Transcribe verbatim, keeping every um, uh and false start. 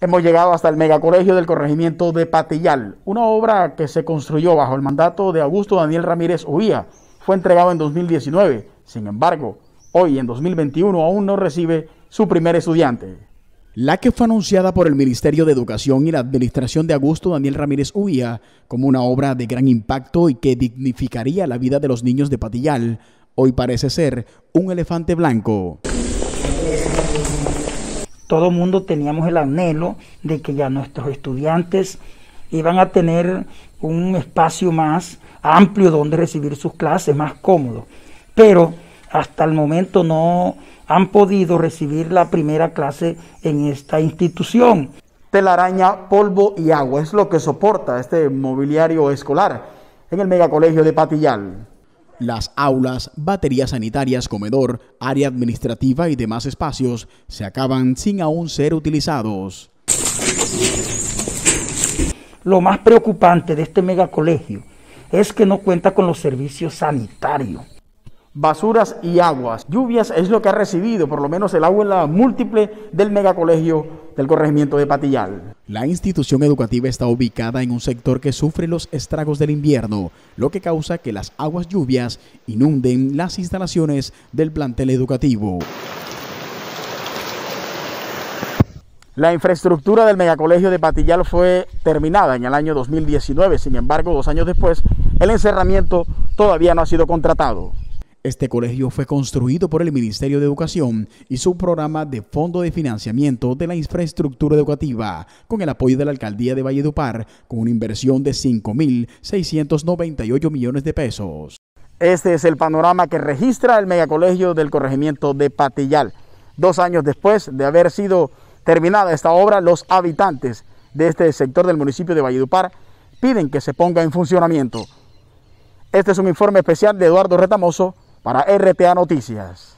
Hemos llegado hasta el megacolegio del corregimiento de Patillal, una obra que se construyó bajo el mandato de Augusto Daniel Ramírez Uhía. Fue entregado en dos mil diecinueve, sin embargo, hoy en dos mil veintiuno aún no recibe su primer estudiante. La que fue anunciada por el Ministerio de Educación y la administración de Augusto Daniel Ramírez Uhía como una obra de gran impacto y que dignificaría la vida de los niños de Patillal, hoy parece ser un elefante blanco. Todo el mundo teníamos el anhelo de que ya nuestros estudiantes iban a tener un espacio más amplio donde recibir sus clases, más cómodo. Pero hasta el momento no han podido recibir la primera clase en esta institución. Telaraña, polvo y agua es lo que soporta este mobiliario escolar en el megacolegio de Patillal. Las aulas, baterías sanitarias, comedor, área administrativa y demás espacios se acaban sin aún ser utilizados. Lo más preocupante de este megacolegio es que no cuenta con los servicios sanitarios. Basuras y aguas, lluvias es lo que ha recibido, por lo menos el aula múltiple del megacolegio del corregimiento de Patillal. La institución educativa está ubicada en un sector que sufre los estragos del invierno, lo que causa que las aguas lluvias inunden las instalaciones del plantel educativo. La infraestructura del megacolegio de Patillal fue terminada en el año dos mil diecinueve, sin embargo, dos años después, el encerramiento todavía no ha sido contratado. Este colegio fue construido por el Ministerio de Educación y su programa de Fondo de Financiamiento de la Infraestructura Educativa, con el apoyo de la Alcaldía de Valledupar, con una inversión de cinco mil seiscientos noventa y ocho millones de pesos. Este es el panorama que registra el megacolegio del corregimiento de Patillal. Dos años después de haber sido terminada esta obra, los habitantes de este sector del municipio de Valledupar piden que se ponga en funcionamiento. Este es un informe especial de Eduardo Retamoso para R T A Noticias.